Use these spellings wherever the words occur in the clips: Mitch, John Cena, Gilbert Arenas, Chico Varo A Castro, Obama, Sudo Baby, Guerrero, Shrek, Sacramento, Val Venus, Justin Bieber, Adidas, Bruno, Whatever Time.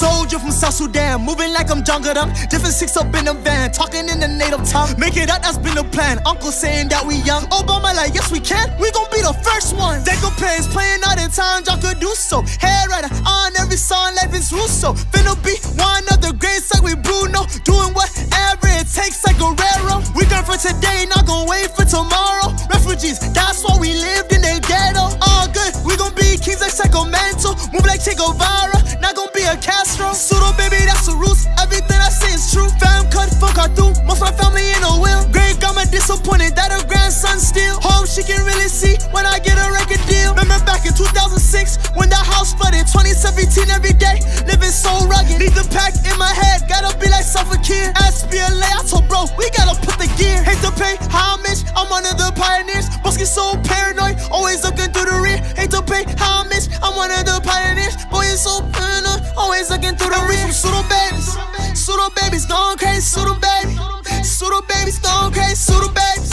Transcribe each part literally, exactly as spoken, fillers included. soldier from South Sudan, moving like I'm jungled up. Different six up in a van, talking in the native tongue. Make it up, that's been the plan. Uncle saying that we young. Obama like, yes we can, we gon' be the first one. They could play, playing all the time, y'all could do so. Head writer on every song, life is Russo. Finna be one of the greats like we Bruno. Doing whatever it takes like Guerrero. We done for today, not gon' wait for tomorrow. Refugees, that's why we lived in the ghetto. All good, we gon' be kings like Sacramento. Move like Chico Varo A Castro. A Castro, Sudo Baby, that's the roots. Everything I say is true. Fam cut, fuck I do. Most my family in a will. Great grandma disappointed that her grandson steal. Hope she can really see when I get a record deal. Remember back in two thousand six when that house flooded. twenty seventeen every day, living so rugged. Need the pack in my head, gotta be like Suffolk here. S B L A, I told bro, we gotta put the gear. Hate to pay homage, I'm one of the pioneers. Boss get so paranoid, always looking through the rear. Hate to pay homage, I'm one of the pioneers. Boy, it's so paranoid, always looking through the rear. Sudo babies, Sudo babies gone crazy. Sudo baby, Sudo babies gone crazy. Sudo babies,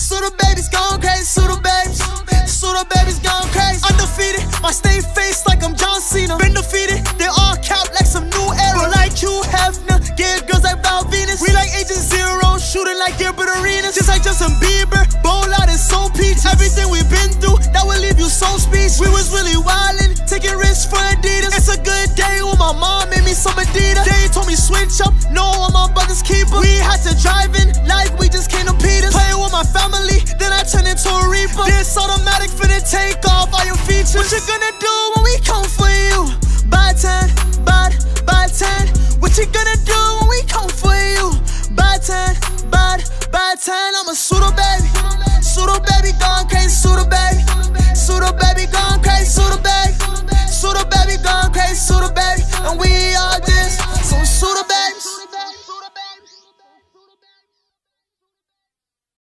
Sudo babies gone crazy. Sudo babies, Sudo babies gone crazy. Undefeated, I stay faced like I'm John Cena. Been defeated, they all count like some new era. Like you have now, get girls like Val Venus. We like Agent Zero, shooting like Gilbert Arenas. Just like Justin Bieber, bowl out and so peach. Everything we've been through, that will leave you so speech. We was really wildin', taking risks for Adidas. It's a good day. My mom made me some Adidas. They told me switch up, no, I'm my brother's keeper. We had to drive in like we just came to Peters. Playing with my family, then I turned into a reaper. This automatic finna take off all your features. What you gonna do when we come for you? By ten, by, by ten. What you gonna do when we come for you? By ten, by, by ten. I'm a Sudo baby, Sudo baby gone crazy. Sudo baby, Sudo baby gone.